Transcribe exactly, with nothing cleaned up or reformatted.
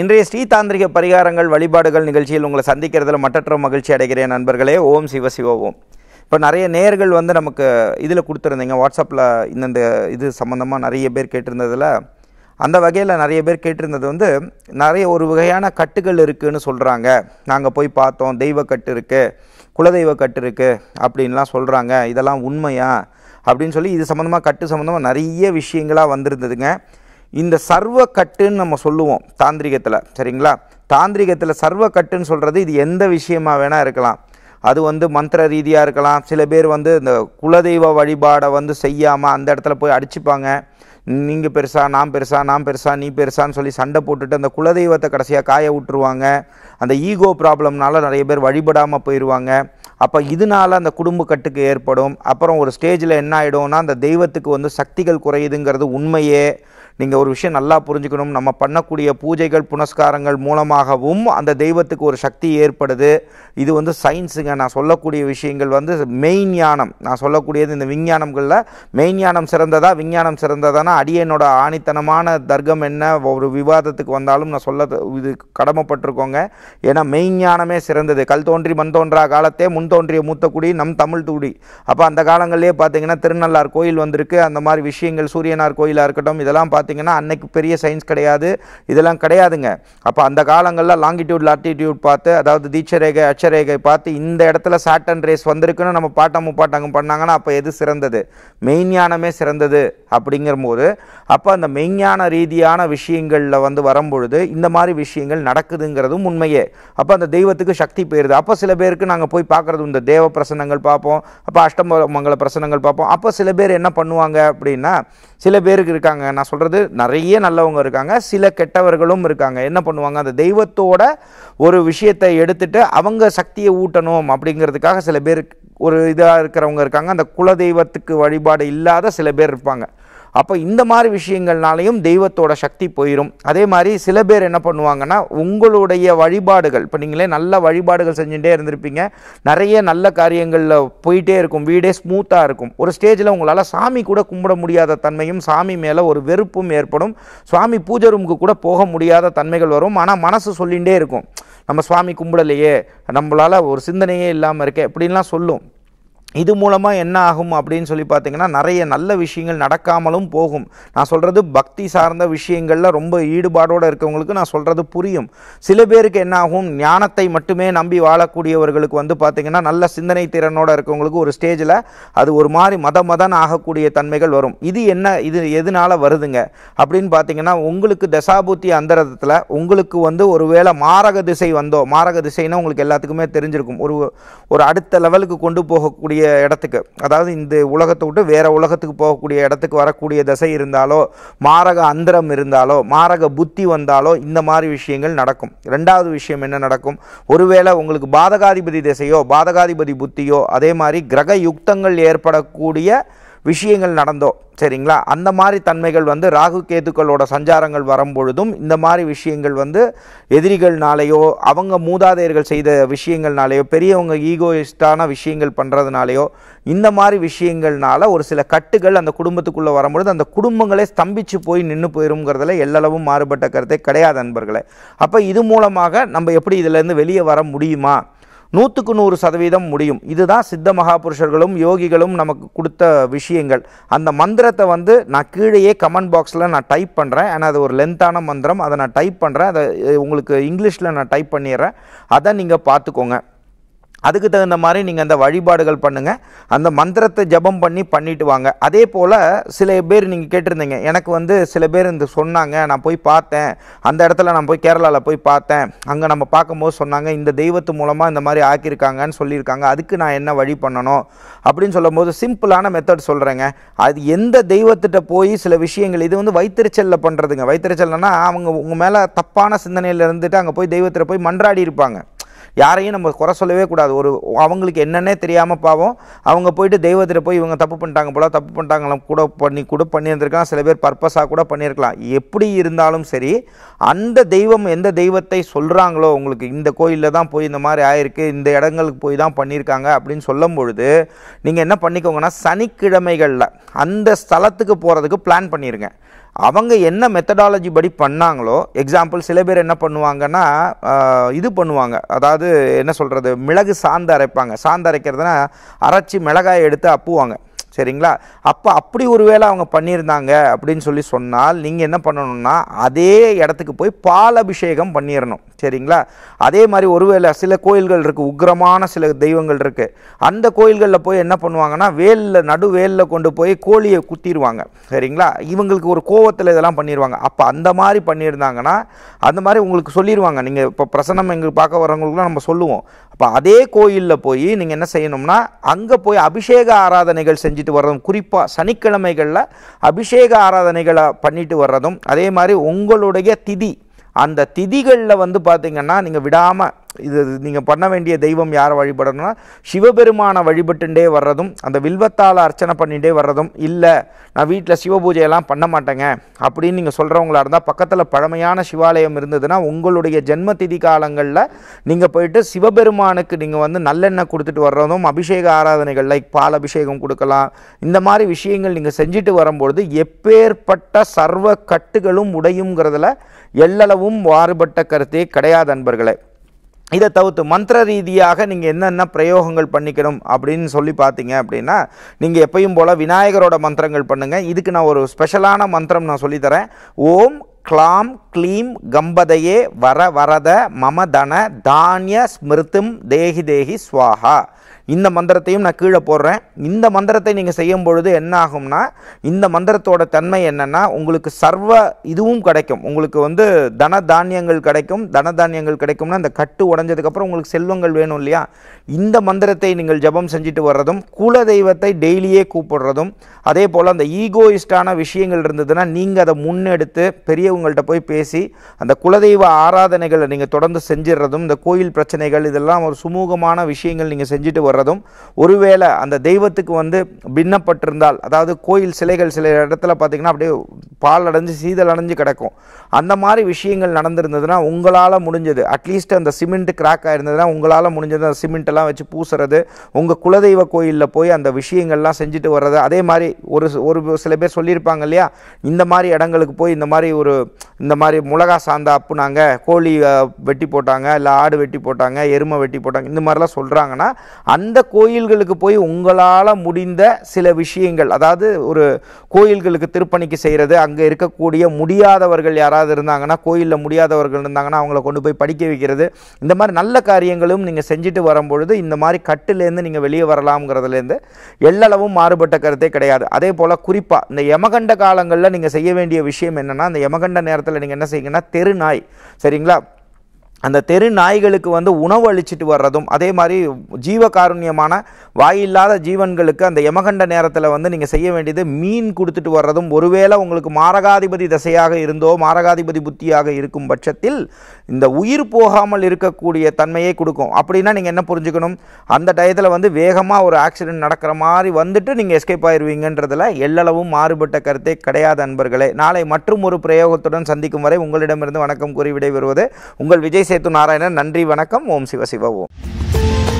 இன்றைய ஸ்ரீ தாந்திரிக பரிகாரங்கள் வழிபாடுகள் நிகழ்ச்சியில் உங்களை சந்திக்கிறதுல மற்றற்ற மகிழ்ச்சி அடைகிறேன் நண்பர்களே. ஓம் சிவ சிவ ஓம். இப்போ நிறைய நேயர்கள் வந்து நமக்கு இதில் கொடுத்துருந்தீங்க வாட்ஸ்அப்பில், இந்த இது சம்மந்தமாக நிறைய பேர் கேட்டிருந்ததில், அந்த வகையில் நிறைய பேர் கேட்டிருந்தது வந்து நிறைய ஒரு வகையான கட்டுகள் இருக்குதுன்னு சொல்கிறாங்க. நாங்கள் போய் பார்த்தோம், தெய்வ கட்டு இருக்குது, குலதெய்வ கட்டு இருக்குது அப்படின்லாம் சொல்கிறாங்க. இதெல்லாம் உண்மையா அப்படின்னு சொல்லி இது சம்மந்தமாக கட்டு சம்மந்தமாக நிறைய விஷயங்களாக வந்திருந்ததுங்க. இந்த சர்வ கட்டுன்னு நம்ம சொல்லுவோம் தாந்திரிகத்தில், சரிங்களா? தாந்திரிகத்தில் சர்வ கட்டுன்னு சொல்கிறது இது எந்த விஷயமா வேணால் இருக்கலாம். அது வந்து மந்திர ரீதியாக இருக்கலாம். சில பேர் வந்து இந்த குலதெய்வ வழிபாடை வந்து செய்யாமல் அந்த இடத்துல போய் அடிச்சுப்பாங்க. நீங்கள் பெருசா, நான் பெருசா, நான் பெருசா, நீ பெருசான்னு சொல்லி சண்டை போட்டுட்டு அந்த குலதெய்வத்தை கடைசியாக காய விட்டுருவாங்க. அந்த ஈகோ ப்ராப்ளம்னால நிறைய பேர் வழிபடாமல் போயிடுவாங்க. அப்போ இதனால் அந்த குடும்ப கட்டுக்கு ஏற்படும். அப்புறம் ஒரு ஸ்டேஜில் என்ன ஆகிடும்னா அந்த தெய்வத்துக்கு வந்து சக்திகள் குறையுதுங்கிறது உண்மையே. நீங்கள் ஒரு விஷயம் நல்லா புரிஞ்சுக்கணும், நம்ம பண்ணக்கூடிய பூஜைகள் புனஸ்காரங்கள் மூலமாகவும் அந்த தெய்வத்துக்கு ஒரு சக்தி ஏற்படுது. இது வந்து சயின்ஸுங்க. நான் சொல்லக்கூடிய விஷயங்கள் வந்து மெய்ஞானம். நான் சொல்லக்கூடியது இந்த விஞ்ஞானங்களில் மெய்ஞானம் சிறந்ததா விஞ்ஞானம் சிறந்ததானா அடியனோட ஆணித்தனமான தர்க்கம் என்ன. ஒரு விவாதத்துக்கு வந்தாலும் நான் சொல்ல இது கடமைப்பட்டிருக்கோங்க. ஏன்னா மெய்ஞானமே சிறந்தது. கல் தோன்றி மண் தோன்றா காலத்தே முன் தோன்றிய மூத்த குடி நம் தமிழ் குடி. அப்போ அந்த காலங்களிலே பார்த்தீங்கன்னா திருநள்ளார் கோயில் வந்திருக்கு. அந்த மாதிரி விஷயங்கள் சூரியனார் கோயிலாக இருக்கட்டும், இதெல்லாம் பார்த்து பார்த்தீங்கன்னா அன்னைக்கு பெரிய சயின்ஸ் கிடையாது, இதெல்லாம் கிடையாதுங்க. அப்போ அந்த காலங்களில் லாங்கிடியூட் லாட்டிடியூட் பார்த்து, அதாவது தீட்சரேகை அச்சரேகை பார்த்து இந்த இடத்துல சாட்டன் ரேஸ் வந்திருக்குன்னு நம்ம பாட்டம் முப்பாட்டங்கம் பண்ணாங்கன்னா அப்போ எது சிறந்தது? மெய்ஞானமே சிறந்தது. அப்படிங்கும்போது அப்போ அந்த மெய்ஞான ரீதியான விஷயங்களில் வந்து வரும்பொழுது இந்த மாதிரி விஷயங்கள் நடக்குதுங்கிறதும் உண்மையே. அப்போ அந்த தெய்வத்துக்கு சக்தி போயிடுது. அப்போ சில பேருக்கு நாங்கள் போய் பார்க்குறது இந்த தேவ பிரசனங்கள் பார்ப்போம், அப்போ அஷ்டமங்கல பிரசனங்கள் பார்ப்போம். அப்போ சில பேர் என்ன பண்ணுவாங்க அப்படின்னா, சில பேருக்கு இருக்காங்க, நான் சொல்கிறது நிறைய நல்லவங்க இருக்காங்க, சில கெட்டவர்களும் இருக்காங்க. என்ன பண்ணுவாங்க, அந்த தெய்வத்தோட ஒரு விஷயத்தை எடுத்துட்டு அவங்க சக்தியை ஊட்டணும் அப்படிங்கிறதுக்காக சில பேர் ஒரு இதாக இருக்கிறவங்க இருக்காங்க. அந்த குலதெய்வத்துக்கு வழிபாடு இல்லாத சில பேர் இருப்பாங்க. அப்போ இந்த மாதிரி விஷயங்கள்னாலையும் தெய்வத்தோட சக்தி போயிடும். அதே மாதிரி சில பேர் என்ன பண்ணுவாங்கன்னா, உங்களுடைய வழிபாடுகள் இப்போ நீங்களே நல்ல வழிபாடுகள் செஞ்சுட்டே இருந்திருப்பீங்க, நிறைய நல்ல காரியங்களில் போயிட்டே இருக்கும், வீடே ஸ்மூத்தாக இருக்கும். ஒரு ஸ்டேஜில் உங்களால் சாமி கூட கும்பிட முடியாத தன்மையும், சாமி மேலே ஒரு வெறுப்பும் ஏற்படும், சுவாமி பூஜை ரூமுக்கு கூட போக முடியாத தன்மைகள் வரும். ஆனால் மனசு சொல்லிகிட்டே இருக்கும், நம்ம சுவாமி கும்பிடலையே, நம்மளால் ஒரு சிந்தனையே இல்லாமல் இருக்கே இப்படின்லாம் சொல்லும். இது மூலமாக என்ன ஆகும் அப்படின்னு சொல்லி பார்த்தீங்கன்னா நிறைய நல்ல விஷயங்கள் நடக்காமலும் போகும். நான் சொல்கிறது பக்தி சார்ந்த விஷயங்களில் ரொம்ப ஈடுபாடோடு இருக்கவங்களுக்கு நான் சொல்கிறது புரியும். சில பேருக்கு என்ன ஆகும், ஞானத்தை மட்டுமே நம்பி வாழக்கூடியவர்களுக்கு வந்து பார்த்திங்கன்னா நல்ல சிந்தனை திறனோடு இருக்கவங்களுக்கு ஒரு ஸ்டேஜில் அது ஒரு மாதிரி மத மதன் ஆகக்கூடிய தன்மைகள் வரும். இது என்ன, இது எதனால் வருதுங்க அப்படின்னு பார்த்தீங்கன்னா, உங்களுக்கு தசாபூர்த்தி அந்தரத்தில் உங்களுக்கு வந்து ஒரு வேளை மாரக திசை வந்தோ, மாரக திசைன்னா உங்களுக்கு எல்லாத்துக்குமே தெரிஞ்சிருக்கும், ஒரு ஒரு அடுத்த லெவலுக்கு கொண்டு போகக்கூடிய இடத்துக்கு, அதாவது இந்த உலகத்தை விட்டு வேற உலகத்துக்கு போகக்கூடிய இடத்துக்கு வரக்கூடிய தசை இருந்தாலோ, மாரக அந்தரம் இருந்தாலோ, மாரக புத்தி வந்தாலோ இந்த மாதிரி விஷயங்கள் நடக்கும். ரெண்டாவது விஷயம் என்ன நடக்கும், ஒருவேளை உங்களுக்கு பாதகாதிபதி திசையோ பாதகாதிபதி புத்தியோ, அதே மாதிரி கிரக யுக்தங்கள் ஏற்படக்கூடிய விஷயங்கள் நடந்தோ, சரிங்களா? அந்த மாதிரி தன்மைகள் வந்து ராகு கேதுக்களோட சஞ்சாரங்கள் வரும்பொழுதும் இந்த மாதிரி விஷயங்கள் வந்து எதிரிகள்னாலேயோ, அவங்க மூதாதையர்கள் செய்த விஷயங்கள்னாலேயோ, பெரியவங்க ஈகோயிஸ்டான விஷயங்கள் பண்ணுறதுனாலையோ, இந்த மாதிரி விஷயங்கள்னால ஒரு சில கட்டுகள் அந்த குடும்பத்துக்குள்ளே வரும்பொழுது அந்த குடும்பங்களே ஸ்தம்பிச்சு போய் நின்று போயிருங்கிறதுல எல்லளவும் மாறுபட்ட கருத்தை கிடையாது நண்பர்களே. அப்போ இது மூலமாக நம்ம எப்படி இதிலேருந்து வெளியே வர முடியுமா? நூற்றுக்கு நூறு சதவீதம் முடியும். இதுதான் சித்த மகாபுருஷர்களும் யோகிகளும் நமக்கு கொடுத்த விஷயங்கள். அந்த மந்திரத்தை வந்து நான் கீழேயே கமெண்ட் பாக்ஸில் நான் டைப் பண்ணுறேன். ஏன்னா அது ஒரு லென்த்தான மந்திரம், அதை நான் டைப் பண்ணுறேன். அதை உங்களுக்கு இங்கிலீஷில் நான் டைப் பண்ணிடுறேன், அதை நீங்கள் பார்த்துக்கோங்க. அதுக்கு தகுந்த மாதிரி நீங்கள் அந்த வழிபாடுகள் பண்ணுங்கள். அந்த மந்திரத்தை ஜபம் பண்ணி பண்ணிட்டு வாங்க. அதே போல் சில பேர் நீங்கள் கேட்டிருந்தீங்க, எனக்கு வந்து சில பேர் இந்த சொன்னாங்க, நான் போய் பார்த்தேன் அந்த இடத்துல, நான் போய் கேரளாவில் போய் பார்த்தேன், அங்கே நம்ம பார்க்கும்போது சொன்னாங்க இந்த தெய்வத்து மூலமாக இந்த மாதிரி ஆக்கியிருக்காங்கன்னு சொல்லியிருக்காங்க, அதுக்கு நான் என்ன வழி பண்ணணும் அப்படின்னு சொல்லும்போது சிம்பிளான மெத்தட் சொல்கிறேங்க. அது எந்த தெய்வத்திட்ட போய் சில விஷயங்கள், இது வந்து வைத்திருச்சலில் பண்ணுறதுங்க. வைத்திருச்சல்னா அவங்க உங்கள் மேலே தப்பான சிந்தனையில் இருந்துட்டு அங்கே போய் தெய்வத்திட்ட போய் மன்றாடி இருப்பாங்க. யாரையும் நம்ம குறை சொல்லவே கூடாது. ஒரு அவங்களுக்கு என்னன்னே தெரியாமல் பாவம் அவங்க போயிட்டு தெய்வத்தில் போய் இவங்க தப்பு பண்ணிட்டாங்க போல, தப்பு பண்ணிட்டாங்களாம் கூட பண்ணி கூட பண்ணியிருந்திருக்கலாம், சில பேர் பர்பஸாக கூட பண்ணியிருக்கலாம். எப்படி இருந்தாலும் சரி, அந்த தெய்வம் எந்த தெய்வத்தை சொல்கிறாங்களோ, உங்களுக்கு இந்த கோயிலில் தான் போய் இந்த மாதிரி ஆயிருக்கு, இந்த இடங்களுக்கு போய் தான் பண்ணியிருக்காங்க அப்படின்னு சொல்லும் பொழுது நீங்கள் என்ன பண்ணிக்கோங்கன்னா, சனிக்கிழமைகளில் அந்த ஸ்தலத்துக்கு போகிறதுக்கு பிளான் பண்ணிடுங்க. அவங்க என்ன மெத்தடாலஜி படி பண்ணாங்களோ எக்ஸாம்பிள் சில பேர் என்ன பண்ணுவாங்கன்னா இது பண்ணுவாங்க, அதாவது என்ன சொல்கிறது, மிளகு சாந்து அரைப்பாங்க. சாந்து அரைக்கிறதுனா அரைச்சி மிளகாயை எடுத்து அப்புவாங்க, சரிங்களா? அப்போ அப்படி ஒரு வேளை அவங்க பண்ணியிருந்தாங்க அப்படின்னு சொல்லி சொன்னால் நீங்கள் என்ன பண்ணணும்னா அதே இடத்துக்கு போய் பால் அபிஷேகம் பண்ணிடணும், சரிங்களா? அதே மாதிரி ஒருவேளை சில கோயில்கள் இருக்குது, உக்கிரமான சில தெய்வங்கள் இருக்குது, அந்த கோயில்களில் போய் என்ன பண்ணுவாங்கன்னா வேலில் நடு வேலில் கொண்டு போய் கோழியை குத்திடுவாங்க, சரிங்களா? இவங்களுக்கு ஒரு கோவத்தில் இதெல்லாம் பண்ணிடுவாங்க. அப்போ அந்த மாதிரி பண்ணியிருந்தாங்கன்னா அந்த மாதிரி உங்களுக்கு சொல்லிடுவாங்க. நீங்கள் இப்போ பிரசனம் எங்களுக்கு பார்க்க வரவங்களுக்குலாம் நம்ம சொல்லுவோம். அப்போ அதே கோயிலில் போய் நீங்கள் என்ன செய்யணும்னா அங்கே போய் அபிஷேக ஆராதனைகள் செஞ்சு வர்றதும், குறிப்பாக சனிக்கிழமைகளில் அபிஷேக ஆராதனைகளை பண்ணிட்டு வர்றதும், அதே மாதிரி உங்களுடைய திதி அந்த திதிகளில் வந்து பார்த்தீங்கன்னா நீங்கள் விடாமல் இது நீங்கள் பண்ண வேண்டிய தெய்வம் யாரை வழிபடணும்னா சிவபெருமானை வழிபட்டுண்டே வர்றதும், அந்த வில்வத்தால் அர்ச்சனை பண்ணிகிட்டே வர்றதும். இல்லை நான் வீட்டில் சிவ பூஜையெல்லாம் பண்ண மாட்டேங்க அப்படின்னு நீங்கள் சொல்கிறவங்களா இருந்தால் பக்கத்தில் பழமையான சிவாலயம் இருந்ததுன்னா உங்களுடைய ஜென்ம திதி காலங்களில் நீங்கள் போயிட்டு சிவபெருமானுக்கு நீங்கள் வந்து நல்லெண்ணெய் கொடுத்துட்டு வர்றதும், அபிஷேக ஆராதனைகள் லைக் பால் அபிஷேகம் கொடுக்கலாம். இந்த மாதிரி விஷயங்கள் நீங்கள் செஞ்சுட்டு வரும்பொழுது எப்பேற்பட்ட சர்வ கட்டுகளும் உடையுங்கிறதுல எல்லளவும் மாறுபட்ட கருத்தே கிடையாது நண்பர்களே. இதை தவிர்த்து மந்திர ரீதியாக நீங்கள் என்னென்ன பிரயோகங்கள் பண்ணிக்கணும் அப்படின்னு சொல்லி பார்த்தீங்க அப்படின்னா நீங்கள் எப்பயும் போல் விநாயகரோட மந்திரங்கள் பண்ணுங்கள். இதுக்கு நான் ஒரு ஸ்பெஷலான மந்திரம் நான் சொல்லித்தரேன். ஓம் க்ளாம் க்ளீம் கம்பதையே வர வரத மமதன தானிய ஸ்மிருத்தும் தேகி தேகி ஸ்வாஹா. இந்த மந்திரத்தையும் நான் கீழே போடுறேன். இந்த மந்திரத்தை நீங்கள் செய்யும் பொழுது என்ன ஆகும்னா இந்த மந்திரத்தோட தன்மை என்னென்னா உங்களுக்கு சர்வ இதுவும் கிடைக்கும். உங்களுக்கு வந்து தன தானியங்கள் கிடைக்கும். தன தானியங்கள் கிடைக்கும்னா இந்த கட்டு உடஞ்சதுக்கப்புறம் உங்களுக்கு செல்வங்கள் வேணும் இல்லையா? இந்த மந்திரத்தை நீங்கள் ஜபம் செஞ்சுட்டு வர்றதும், குல தெய்வத்தை டெய்லியே கூப்பிடுறதும், அதே போல் அந்த ஈகோயிஸ்டான விஷயங்கள் இருந்ததுன்னா நீங்கள் அதை முன்னெடுத்து பெரியவங்கள்ட்ட போய் பேசி அந்த குலதெய்வ ஆராதனைகளை நீங்கள் தொடர்ந்து செஞ்சிடுறதும், இந்த கோயில் பிரச்சனைகள் இதெல்லாம் ஒரு சுமூகமான விஷயங்கள் நீங்கள் செஞ்சுட்டு வர்றது. ஒருவேளை அந்த தெய்வத்துக்கு வந்து பின்னப்பட்டிருந்தால், அதாவது கோயில் சிலைகள் சில இடத்துல பார்த்தீங்கன்னா அப்படியே பால் அடைஞ்சு சீதல் அடைஞ்சு கிடக்கும், அந்த மாதிரி விஷயங்கள் நடந்திருந்ததுன்னா உங்களால் முடிஞ்சது அட்லீஸ்ட் அந்த சிமெண்ட் கிராக் ஆகிருந்ததுன்னா உங்களால் முடிஞ்சது அந்த சிமெண்ட்டெல்லாம் வச்சு பூசுறது, உங்கள் குலதெய்வ கோயிலில் போய் அந்த விஷயங்கள்லாம் செஞ்சுட்டு வர்றது. அதே மாதிரி ஒரு ஒரு சில பேர் சொல்லியிருப்பாங்க இல்லையா, இந்த மாதிரி இடங்களுக்கு போய் இந்த மாதிரி ஒரு இந்த மாதிரி மிளகா சாந்தா அப்புனாங்க, கோழி வெட்டி போட்டாங்க, இல்லை ஆடு வெட்டி போட்டாங்க, எருமை வெட்டி போட்டாங்க, இந்த மாதிரிலாம் சொல்கிறாங்கன்னா அந்த கோயில்களுக்கு போய் உங்களால் முடிந்த சில விஷயங்கள், அதாவது ஒரு கோயில்களுக்கு திருப்பணிக்கு செய்கிறது, அங்கே இருக்கக்கூடிய முடியாதவர்கள் யாராவது இருந்தாங்கன்னா கோயிலில் முடியாதவர்கள் இருந்தாங்கன்னா அவங்கள கொண்டு போய் படிக்க வைக்கிறது, இந்த மாதிரி நல்ல காரியங்களும் நீங்கள் செஞ்சுட்டு வரும்பொழுது இந்த மாதிரி கட்டுலேருந்து நீங்கள் வெளியே வரலாம்ங்கிறதுலேருந்து எல்லளவும் மாறுபட்ட கருத்தே கிடையாது. அதே போல் குறிப்பாக இந்த யமகண்ட காலங்களில் நீங்கள் செய்ய வேண்டிய விஷயம் என்னென்னா அந்த யமகண்ட நேரத்தில் நீங்கள் என்ன செய்யுங்கன்னா தெரு நாய், சரிங்களா, அந்த தெரு நாய்களுக்கு வந்து உணவு அளிச்சுட்டு வர்றதும், அதே மாதிரி ஜீவகாருண்யமான வாயில்லாத ஜீவன்களுக்கு அந்த யமகண்ட நேரத்தில் வந்து நீங்கள் செய்ய வேண்டியது மீன் கொடுத்துட்டு வர்றதும். ஒருவேளை உங்களுக்கு மாரகாதிபதி தசையாக இருந்தோ மாரகாதிபதி புத்தியாக இருக்கும் பட்சத்தில் இந்த உயிர் போகாமல் இருக்கக்கூடிய தன்மையை கொடுக்கும். அப்படின்னா நீங்கள் என்ன புரிஞ்சுக்கணும், அந்த டயத்தில் வந்து வேகமாக ஒரு ஆக்சிடென்ட் நடக்கிற மாதிரி வந்துட்டு நீங்கள் எஸ்கேப் ஆயிடுவீங்கன்றதில் எல்லளவும் மாறுபட்ட கருத்தே கிடையாது நண்பர்களே. நாளை மற்றும் ஒரு பிரயோகத்துடன் சந்திக்கும் வரை உங்களிடமிருந்து வணக்கம் கூறி விடைபெறுவது உங்கள் விஜய் சேத்து நாராயணன். நன்றி, வணக்கம். ஓம் சிவ சிவ ஓம்.